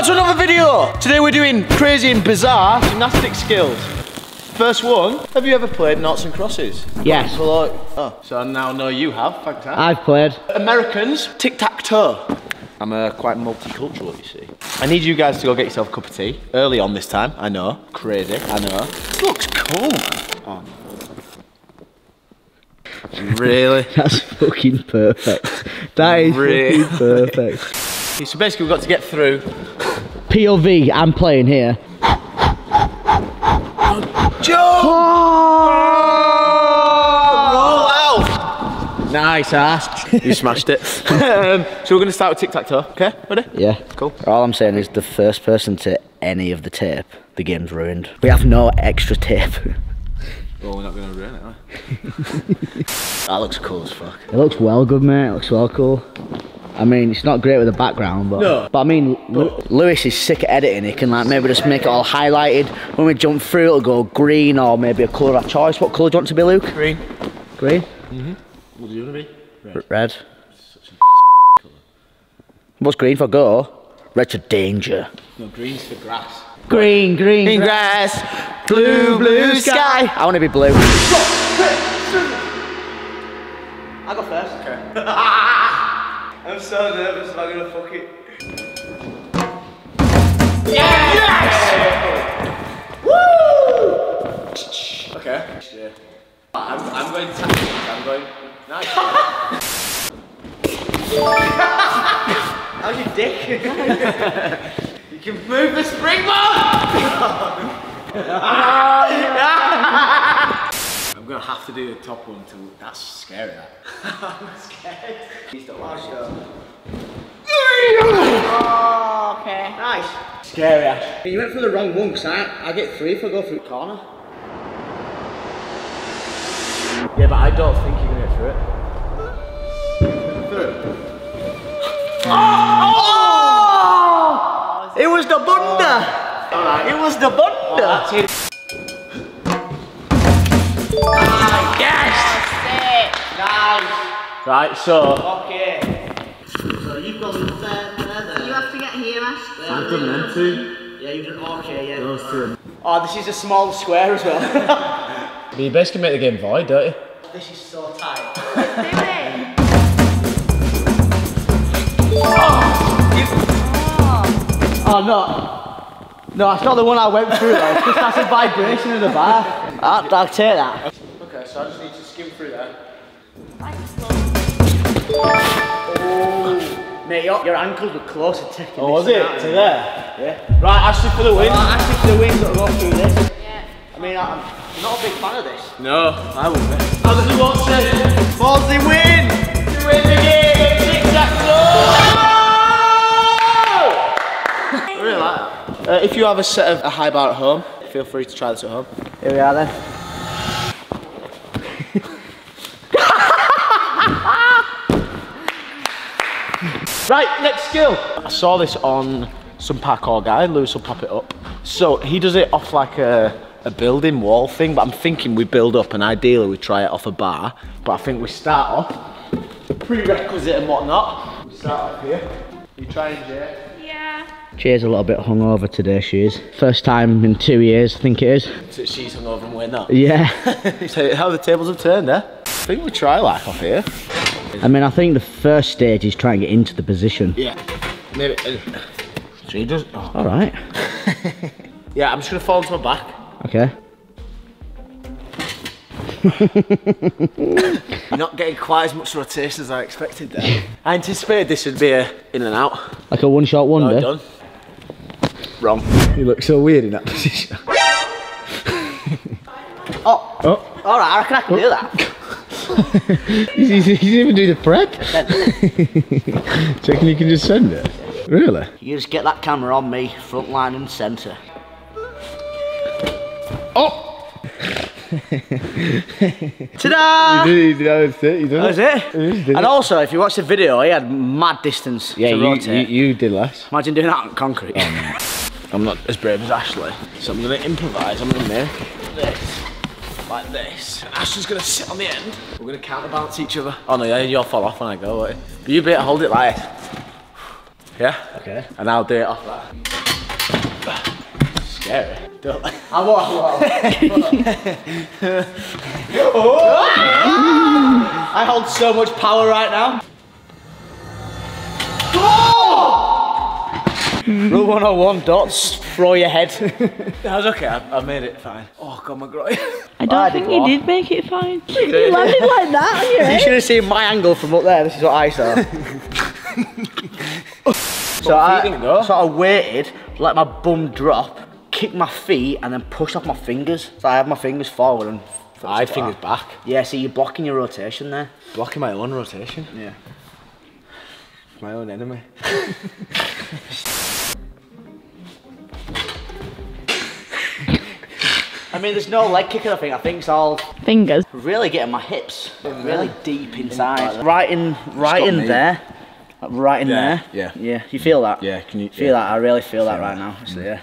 back to another video. Today we're doing crazy and bizarre gymnastic skills. First one, have you ever played Noughts and Crosses? Yes. Oh, so I now know you have, thanks. I've played. Americans, tic-tac-toe. I'm quite multicultural, you see. I need you guys to go get yourself a cup of tea. Early on this time, I know. Crazy, I know. This looks cool, man. Oh, no. Really? That's fucking perfect. That is really fucking perfect. So basically we've got to get through. POV, I'm playing here. Joe! Oh! Roll out! Nice ass. You smashed it. So we're going to start with tic-tac-toe, okay? Ready? Yeah. Cool. All I'm saying is the first person to any of the tape, the game's ruined. We have no extra tape. Well, we're not going to ruin it, are we? That looks cool as fuck. It looks well good, mate. It looks well cool. I mean, it's not great with the background, but... No. But I mean, Lewis is sick at editing. He can, like, maybe just make it all highlighted. When we jump through, it'll go green or maybe a colour of choice. What colour do you want to be, Luke? Green. Green? Mm-hmm. What do you want to be? Red. Red. Such a colour. What's green for go? Red's for danger. No, green's for grass. Green, green, green grass. Blue, blue sky. I want to be blue. I go first. Okay. I'm so nervous. I'm gonna fuck it. Yes! Yes! Woo! Okay. Yeah. I'm going to. I'm going. Nice. How's your dick? You can move the springboard! I'm gonna have to do the top one too. That's scary, that. I'm scared. Please don't watch though. Oh, okay. Nice. Scary, Ash. You went for the wrong one because I get three if I go through the corner. Yeah, but I don't think you're gonna get through it. Through? Oh! It was the bunda! Oh. Right. It was the bunda! Oh, ah, yes! That's it. Nice! Right, so... Okay. So you've got there. You have to get here, Ash. I've done them two. Yeah, you've done okay, yeah. Those two. Oh, this is a small square as well. But you basically make the game void, don't you? This is so tight. Do it! Oh! Oh, no. No, that's not the one I went through, though. It's just that's a vibration of the bar. I'll take that. Okay, so I just need to skim through that. Oh. Mate, your ankles were close to taking this. Oh, was it? To there? Yeah. Right, Ashley for the win. Right, Ashley for the win, gotta go through this. Yeah. I mean, I'm not a big fan of this. No, I wouldn't be. How does he watch it? Balls, they win! They win the game! Tic-tac-toe! If you have a set of a high bar at home, feel free to try this at home. Here we are then. Right, next skill. I saw this on some parkour guy, Lewis will pop it up. So he does it off like a building wall thing, but I'm thinking we build up and ideally we try it off a bar. But I think we start off, the prerequisite and whatnot. We start off here. You trying, Jay? She's a little bit hungover today, she is. First time in 2 years, I think it is. So she's hungover and we're not? Yeah. So how the tables have turned, eh? I think we'll try like off here. I mean, I think the first stage is trying to get into the position. Yeah. Maybe. She does. Oh. All right. Yeah, I'm just going to fall onto my back. Okay. You're not getting quite as much rotation as I expected there. I anticipated this would be a in and out. Like a one-shot wonder? No, done. Wrong. You look so weird in that position. Oh. All right, I reckon I can do that. He's even do the prep. Checking you can just send it. Really? You just get that camera on me, front line and centre. Oh! Ta-da! You did, that was it. And also, if you watch the video, he had mad distance to rotate. You did less. Imagine doing that on concrete. I'm not as brave as Ashley, so I'm going to improvise. I'm going to make this, like this. And Ashley's going to sit on the end. We're going to counterbalance each other. Oh no, yeah, you'll fall off when I go, won't you? But you better hold it like Yeah? Okay. And I'll do it off that. Scary. Don't. Oh! I hold so much power right now. Rule 101, dots, throw your head. That was okay, I made it fine. Oh god, my groin. I don't think you did make it fine. You landed like that on your head. You should have seen my angle from up there, this is what I saw. So I waited, let my bum drop, kicked my feet and then pushed off my fingers. So I had my fingers forward and... I had fingers back. Yeah, so you're blocking your rotation there. Blocking my own rotation? Yeah. My own enemy. I mean, there's no leg kick, I think it's all fingers. Really getting my hips really deep inside. Right in there. Yeah. Yeah. You feel that? Yeah. Can you feel that? I really feel that right now. So, yeah.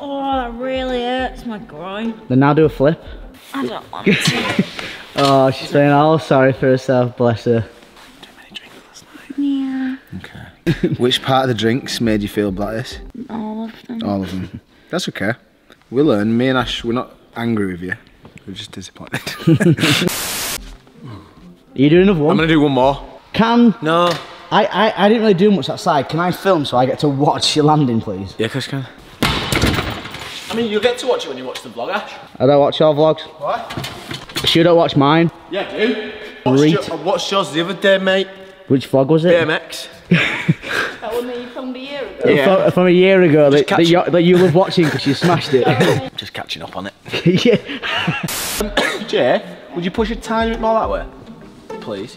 Oh, that really hurts my groin. Then now do a flip. I don't want to. Oh, she's saying all sorry for herself. Bless her. Too many drinks last night. Yeah. Okay. Which part of the drinks made you feel like this? All of them. All of them. That's okay. We learn. Me and Ash, we're not angry with you. We're just disappointed. Are you doing another one? I'm gonna do one more. I didn't really do much outside. Can I film so I get to watch your landing, please? Yeah, Chris can. I mean, you'll get to watch it when you watch the vlog, Ash. I don't watch your vlogs. What? You don't watch mine. Yeah, I do. I watched yours the other day, mate. Which vlog was it? BMX. That one that you filmed a year ago? Yeah. From a year ago that you were watching because you smashed it. Just catching up on it. Yeah. Jay, would you push your tiny bit more that way? Please.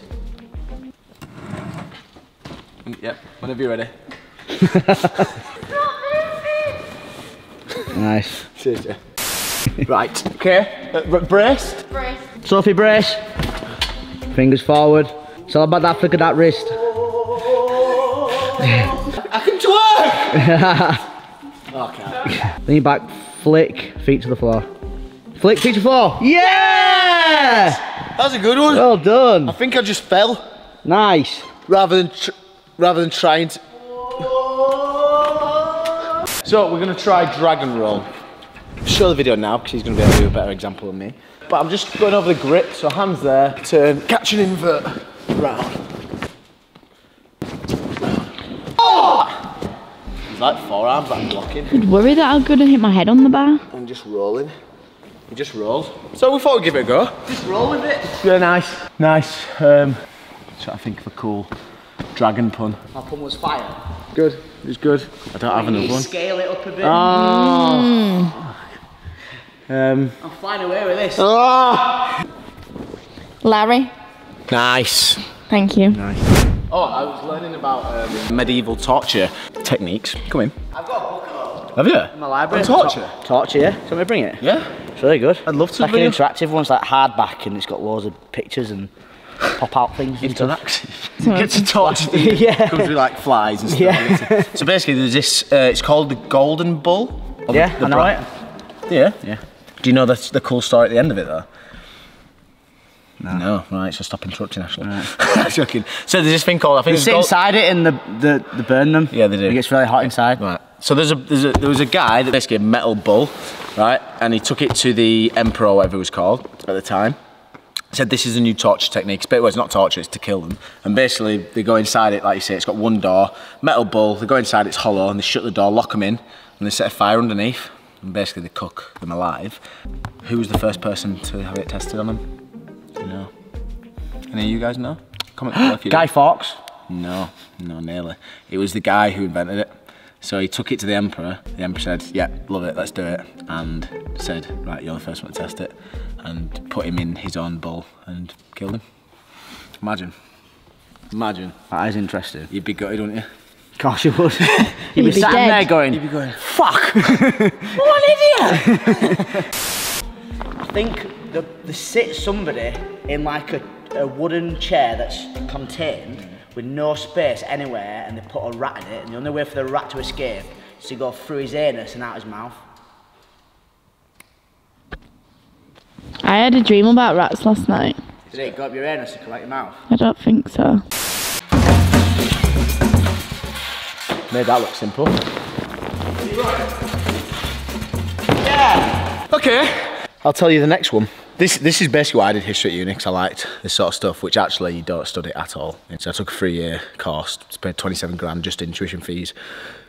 Yep, whenever you're ready. Nice. Cheers, Jay. Right, okay. Brace. Brace. Sophie, brace. Fingers forward. It's all about that flick of that wrist. I can twerk! Okay. Lean back, flick, feet to the floor. Flick, feet to the floor. Yeah! Yes! That's a good one. Well done. I think I just fell. Nice. Rather than trying to... So we're gonna try dragon roll. Show the video now because he's gonna be able to do a better example than me. But I'm just going over the grip, so hands there, turn, catch and invert. Round. Oh! It's like forearms that I'm blocking. I'd worry that I'm gonna hit my head on the bar. I'm just rolling. We just rolled. So we thought we'd give it a go. Just roll with it. Yeah, nice. Nice. Trying to think of a cool dragon pun. My pun was fire. Good. It was good. I don't have another one. Scale it up a bit. Oh. Mm. I'm flying away with this. Oh. Larry. Nice. Thank you. Nice. Oh, I was learning about medieval torture techniques. Come in. I've got a book on. Have you? In my library. Torture? Torture, yeah. Do you want me to bring it? Yeah. It's really good. I'd love to bring it. It's like an interactive one, it's like hardback and it's got loads of pictures and pop out things. Interactive. You get to torture things. Yeah. Comes with like flies and stuff. Yeah. So basically there's this, it's called the Golden Bull. Yeah, I know it. Yeah? Yeah. Do you know that's the cool story at the end of it though? No, right, so stop interrupting, Ashley. Right. Joking. So there's this thing called, I think... They sit inside it and they burn them. Yeah, they do. It gets really hot inside. Right. So there was a guy that basically a metal bull, right, and he took it to the emperor, whatever it was called at the time. He said, this is a new torture technique. Well, it's not torture, it's to kill them. And basically, they go inside it, like you say, it's got one door, metal bull, they go inside, it's hollow, and they shut the door, lock them in, and they set a fire underneath, and basically they cook them alive. Who was the first person to have it tested on them? No. Any of you guys know? Comment below if you Guy Fawkes? No, no, nearly. It was the guy who invented it. So he took it to the emperor. The emperor said, yeah, love it, let's do it. And said, right, you're the first one to test it. And put him in his own bull and killed him. Imagine. Imagine. That is interesting. You'd be gutted, wouldn't you? Gosh, you would. You'd be sat there going, you'd be going, fuck! What an idiot! I think they sit somebody in like a wooden chair that's contained with no space anywhere and they put a rat in it and the only way for the rat to escape is to go through his anus and out his mouth. I had a dream about rats last night. Did it go up your anus and come out your mouth? I don't think so. Made that look simple. Yeah! Okay. I'll tell you the next one. This is basically why I did history at uni, because I liked this sort of stuff, which actually you don't study at all. So I took a 3-year course, paid 27 grand just in tuition fees,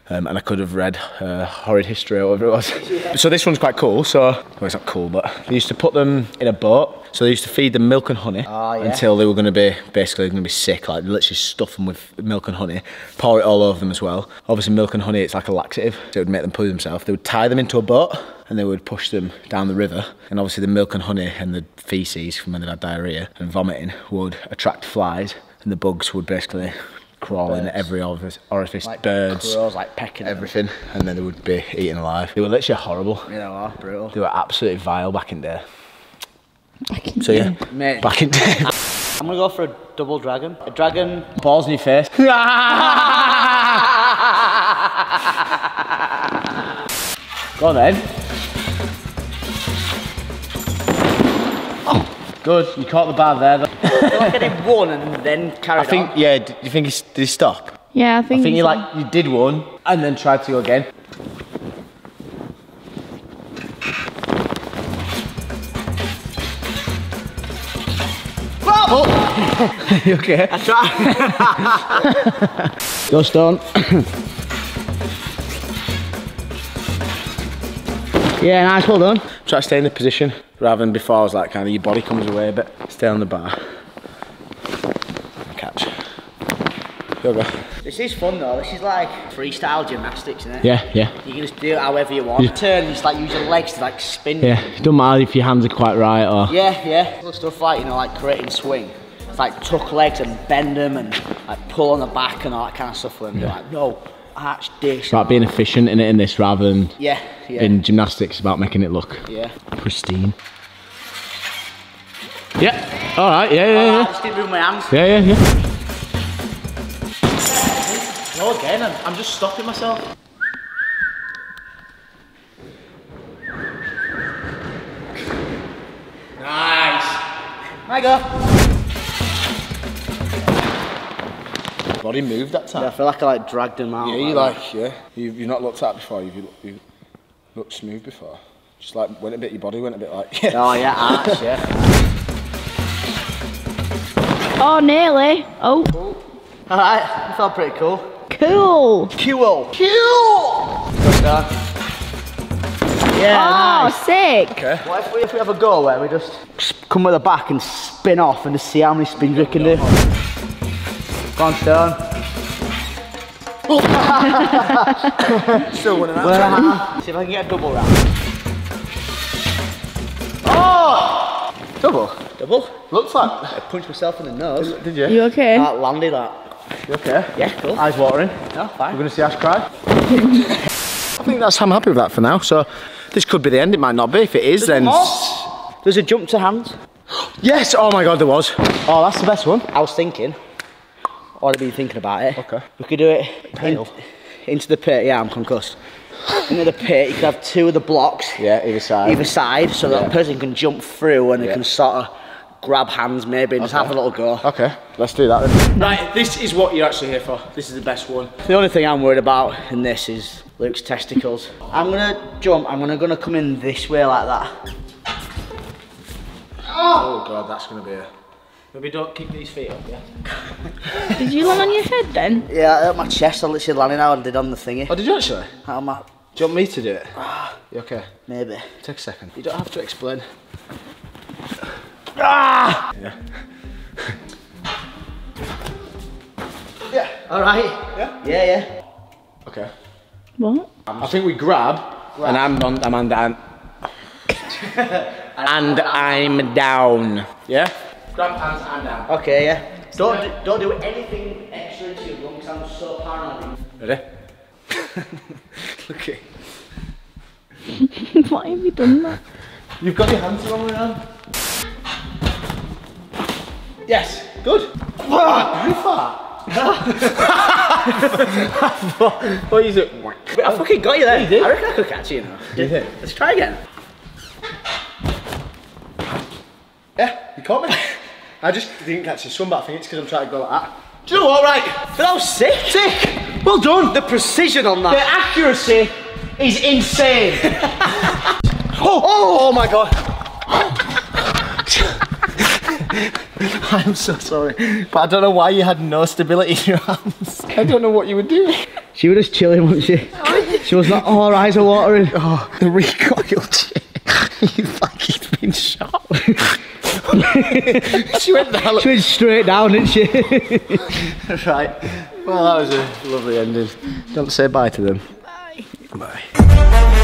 and I could have read horrid history or whatever it was. Yeah. So this one's quite cool. So, well, it's not cool, but they used to put them in a boat. So they used to feed them milk and honey until they were going to be sick. Like literally stuff them with milk and honey, pour it all over them as well. Obviously, milk and honey, it's like a laxative, so it would make them poo themselves. They would tie them into a boat and they would push them down the river. And obviously, the milk and honey and the feces from when they had diarrhea and vomiting would attract flies, and the bugs would basically crawl in every orifice, like birds, crows, like pecking everything, and then they would be eaten alive. They were literally horrible. Yeah, they were brutal. They were absolutely vile back in there. So yeah, mate. Back in day. I'm gonna go for a double dragon. A dragon balls in your face. Go on then. Oh, good. You caught the bar there. I did one and then carried on. I think, yeah, do you think did he stop? Yeah, I think you like, you did one and then tried to go again. Oh. You okay? I tried. Go Stone. Yeah, nice, well done. Try to stay in the position rather than before I was like kind of your body comes away, but stay on the bar. Catch. Go, go. This is fun though, this is like freestyle gymnastics, isn't it? Yeah, yeah. You can just do it however you want. Yeah. Turn and just like use your legs to like spin. Yeah, it doesn't matter if your hands are quite right or... Yeah, yeah. Stuff like, you know, like creating swing. It's like tuck legs and bend them and like pull on the back and all that kind of stuff. And you're like, no, arch dish. About being efficient in it in this rather than... Yeah, yeah. In gymnastics, about making it look... Yeah. Pristine. Yeah, alright, yeah, yeah, yeah. I just didn't move my hands. Yeah, yeah, yeah. Oh, again, I'm just stopping myself. Nice. My go. Body moved that time. Yeah, I feel like I like dragged him out. Yeah, you like, yeah. You've not looked at before. You've looked smooth before. Just like went a bit. Your body went a bit like. Yeah. Oh yeah, arch, yeah. Oh, nearly. Oh. All right, that felt pretty cool. Cool. Cool. Cool. Good start. Yeah. Oh, nice. Sick. Okay. What if we have a go where we just come with the back and spin off and just see how many spins we can do? Go on, Stone. Still winning that. See if I can get a double round. Oh! Double? Double? Looks like I punched myself in the nose. Did you? You okay? That landed that. You okay? Yeah, cool. Eyes watering. No, fine. We're going to see Ash cry. I think that's, I'm happy with that for now. So this could be the end, it might not be. If it is, then... There's a jump to hands. Yes! Oh my God, there was. Oh, that's the best one. I was thinking. Or I've been thinking about it. Okay. We could do it into the pit. Yeah, I'm concussed. Into the pit, you could have two of the blocks. Yeah, either side. Either side, so that a person can jump through and they can sort of... grab hands maybe and just have a little go. Okay, let's do that then. Right, this is what you're actually here for. This is the best one. The only thing I'm worried about in this is Luke's testicles. I'm gonna jump, I'm gonna come in this way like that. Oh God, that's gonna be a... Maybe don't keep these feet up, yeah? Did you land on your head then? Yeah, my chest, I literally landed now and did on the thingy. Oh, did you actually? Do you want me to do it? You okay? Maybe. Take a second. You don't have to explain. Ah! Yeah. Yeah. All right. Yeah. Yeah. Yeah. Okay. What? I think we grab. And I'm down. And I'm down. Yeah. Grab hands and down. Okay. Yeah. Don't do anything extra to your lungs. I'm so paranoid. Ready? Okay. Why have you done that? You've got your hands wrong around. Yes, good. How far? What is it? I fucking got you there. Yeah, you, I reckon I could catch you now. You did. Let's try again. Yeah, you caught me. I just didn't catch the sun, but I think it's because I'm trying to go like that. Do you know what, right? That was sick. Sick. Well done. The precision on that. The accuracy is insane. Oh my God. I'm so sorry, but I don't know why you had no stability in your hands. I don't know what you were doing. She was just chilling, wasn't she? She was not, oh, her eyes are watering. Oh, the recoil, you fucking been shot. She went down. She went straight down, didn't she? Right, well that was a lovely ending. Don't say bye to them. Bye. Bye.